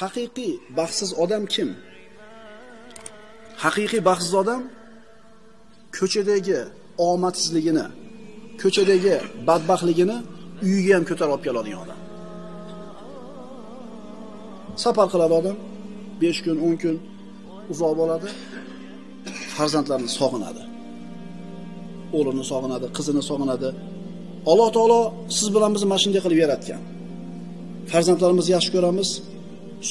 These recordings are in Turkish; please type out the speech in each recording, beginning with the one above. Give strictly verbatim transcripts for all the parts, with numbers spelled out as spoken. Haqiqiy baxtsiz odam kim? Haqiqiy baxtsiz odam ko'chadagi omadsizligini, ko'chadagi badbaxtligini uyiga ham ko'tarib olib keladigan odam. Safar qiladi odam, besh kun, o'n kun uzoq bo'ladi. Farzandlarini sog'inadi. O'g'lini sog'inadi, qizini sog'inadi. Alloh taolo siz bilan bizni mana shunday qilib yaratgan. Farzandlarimizni yaxshi ko'ramiz,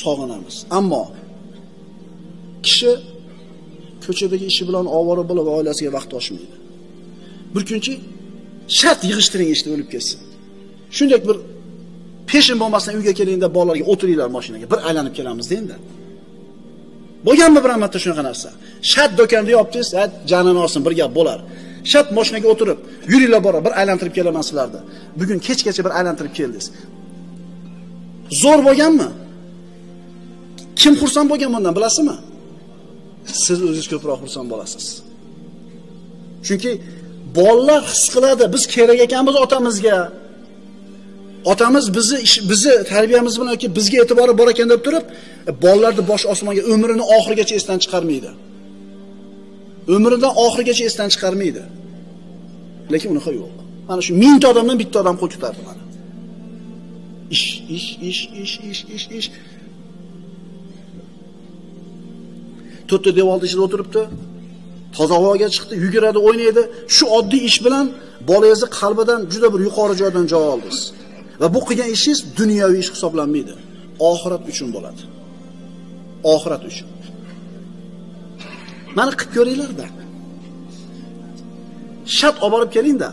sog'inamiz. Ammo kishi ko'chadagi ishi bilan ovora bo'lib oilasiga vaqt toshmaydi. Bir kunchi shart yig'ishtiring ishda o'lib ketsin. Shunday bir peshin bo'lmasdan uyga kelingda bolalarga o'tiringlar mashinaga, bir aylanib kelamiz deydi. Bo'lganmi bir amatda shunaqa narsa? Shart do'konda yopdingiz, ha, jonini olsin bir gap bo'lar. Shart mashinaga o'tirib, yuringlar bora, bir aylantirib kelaman sizlarni. Bugun kechgacha bir aylantirib keldingiz. Zo'r bo'lganmi? Kim xursand bo'lgan bundan bilasizmi? Siz o'zingiz ko'proq xursand bo'lasiz. Chunki bolalar his qiladi, biz kerak ekanmiz otamizga. Otamiz bizni bizni tarbiyamiz bilan yoki bizga e'tibori bor ekan deb turib, bolalarni bosh osmonga umrini oxirigacha esdan chiqarmaydi. Umridan oxirigacha esdan chiqarmaydi. Lekin unaqa yo'q. Mana shu mingta odamdan bitta odam qo'yitadi mana. Ish, ish, ish, ish, ish, ish, ish. To'rtta devorning ichida o'tiribdi. Toza havoga chiqdi, yuguradi, o'ynaydi. Shu oddiy ish bilan bolangizni qalbidan juda bir yuqori joydan javob oldingiz. Va bu qilgan ishingiz dunyoviy ish hisoblanmaydi. Oxirat uchun bo'ladi. Oxirat uchun. Mana qilib ko'ringlar-da. Shat olib borib keling-da,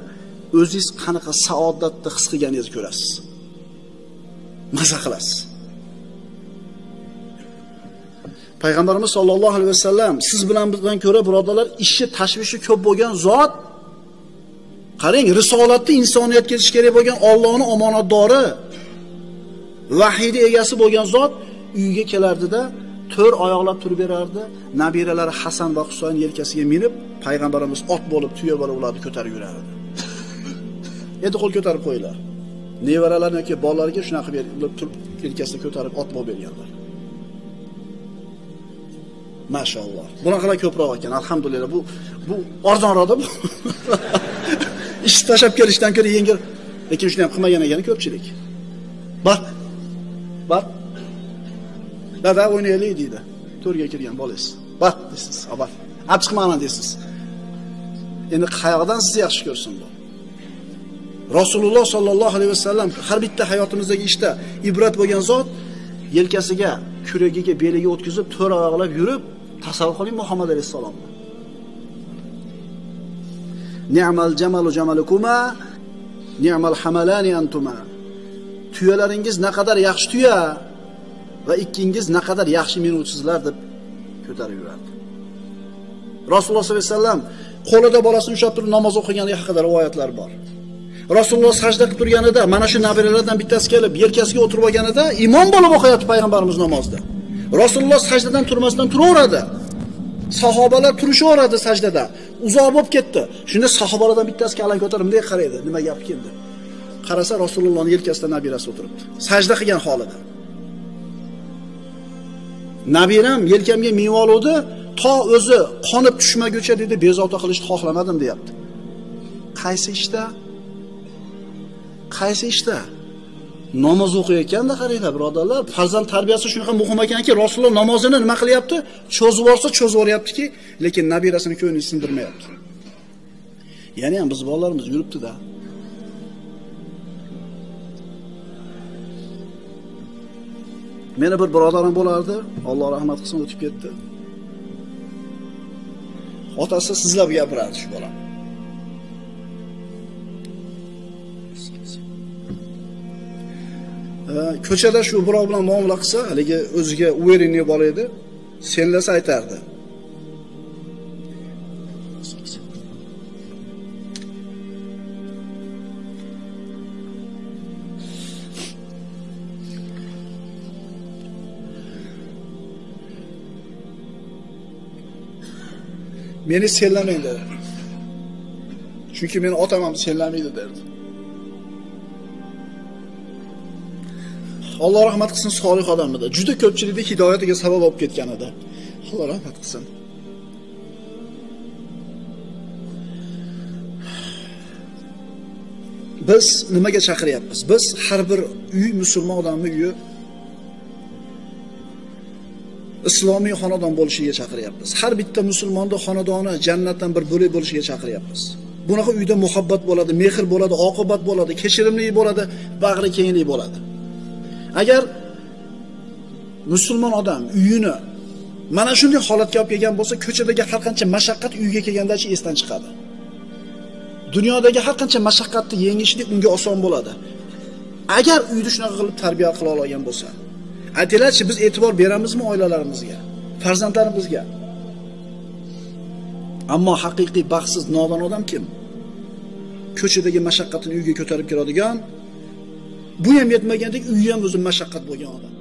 o'zingiz qanaqa saodatni his qilganingizni ko'rasiz. Maza qilasiz. Payg'ambarimiz sollallohu alayhi vasallam siz bilan bizdan ko'ra birodarlar ishi tashvishi ko'p bo'lgan zot, qarang, risolatni insoniyatga yetish kerak bo'lgan Allohning omonatdori, vahiyni egasi bo'lgan zot uyiga kelardida to'r oyoqlab turib berardi. Nabiralari Hasan va Husayn yelkasiga minib, payg'ambarimiz ot bo'lib, tuya bo'lib ularni ko'tarib yurardi. Endi qo'l ko'tarib qo'yinglar. Nevaralar yoki bolalarga shunaqa berib turib, yelkasida ko'tarib ot bo'lib berganlar. Mashallah. Bunaqalar ko'proq ekan. Alhamdulillah. Bu bu arzonroqda bu. Ish tashab kelishdan ko'ra yengil. Lekin shuni ham qilmagan ekan ko'pchilik. Baq. Baq. Dada o'ynaylik deydi. To'rga kirgan bolangiz. Baq deysiz, abaq. Ab chiqmanglar deysiz. Endi qayoqdan sizni yaxshi ko'rsin bu? Rasululloh sollallohu alayhi vasallam har bitta hayotimizdagi ishda ibrat bo'lgan zot yelkasiga, kuragiga, beliga o'tkazib, to'r oyoqlab yurib, tasavvur qiling Muhammad alayhisalomni. Ni'mal jamalu jamalukuma, ni'mal hamalani antuma. Tuyalaringiz naqadar yaxshi tuya va ikkingiz naqadar yaxshi minuvchisizlar deb ko'tarib yurardi. Rasululloh sollallohu alayhi vasallam qo'lida bolasini ushlab turib namoz o'qiganligi haqida rivoyatlar bor. Rasululloh sajda qilib turganida mana shu nabiralardan bittasi kelib yelkasiga o'tirib olganida imom bo'lib o'qiyapti payg'ambarimiz namozda. Rasululloh sajdadan turmasdan turaveradi. Sahobalar turishaveradi sajdada. Uzoq bo'lib ketdi. Shunda sahobalardan bittasi qalan ko'tarib bunday qaraydi, nima gap keldi. Qarasa Rasulullohning yelkasida nabirasi o'tiribdi. Sajda qilgan holida. Nabiram yelkamga minib oluvdi, to o'zi qonib tushmaguncha dedi, bezovta qilishni xohlamadim deyapti. Qaysi ishda? Qaysi ishda? Namoz o'qiyotganda qaranglar birodarlar, farzand tarbiyasi shunaqa muhim ekanki, Rasululloh namozini nima qilyapti? Cho'zib yorsa cho'zib yoryaptiki, lekin nabirasini ko'ngli sindirmayapti. Ya'ni ham biz bolalarimiz yuribdi-da. Meni bir birodarim bo'lardi, Alloh rahmat qilsin, o'tib ketdi. Otasi sizlar gapiradi shu bola. Ko'chada shu birov bilan muomala qilsa, haligi o'ziga uverenlik bor edi, senlasa aytardi. Meni senlamang dedi. Chunki meni otam ham senlamaydi derdi. Allah rahmat qilsin, solih odam edi. Juda ko'pchilikda hidoyatiga sabab bo'lib ketgan edi. Allah rahmat qilsin. Biz nimaga chaqiryapmiz? Biz har bir uy musulmon odamning uyi islomiy xonadon bo'lishiga chaqiryapmiz. Har bitta musulmonning xonadoni jannatdan bir bo'lak bo'lishiga chaqiryapmiz. Bunaqa uyda muhabbat bo'ladi, mehr bo'ladi, oqibat bo'ladi, kechirimlilik bo'ladi, bag'ri kenglik bo'ladi. Agar musulmon odam uyini mana shunday holatga olib kelgan bo'lsa, ko'chadagi har qancha mashaqqat uyga kelgandacha esdan chiqadi. Dunyodagi har qancha mashaqqatni yengishlik unga oson bo'ladi. Agar uyni shunaqa qilib tarbiya qila olgan bo'lsa, aytinglarchi, biz e'tibor beramizmi oilalarimizga, farzandlarimizga? Ammo haqiqiy baxtsiz nodon odam kim? Ko'chadagi mashaqqatini uyga ko'tarib keladigan, bu ham yetmagandek uyi ham o'zi mashaqqat bo'lgan odam.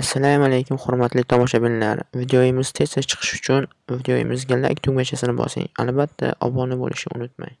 Assalomu alaykum hurmatli tomoshabinlar. Videoimiz tez chiqish uchun videoimizga like tugmachasini bosing. Albatta, obuna bo'lishni unutmang.